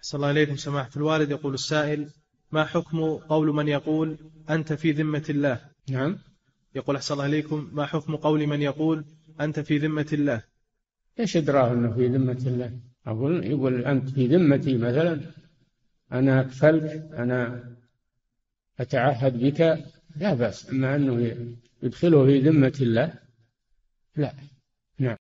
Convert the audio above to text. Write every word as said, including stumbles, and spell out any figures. أحسن الله إليكم سماحة الوالد. يقول السائل: ما حكم قول من يقول أنت في ذمة الله؟ نعم. يقول أحسن الله إليكم: ما حكم قول من يقول أنت في ذمة الله؟ إيش أدراه أنه في ذمة الله؟ أقول يقول أنت في ذمتي مثلا، أنا أكفلك، أنا أتعهد بك، لا بأس. أما أنه يدخله في ذمة الله لا.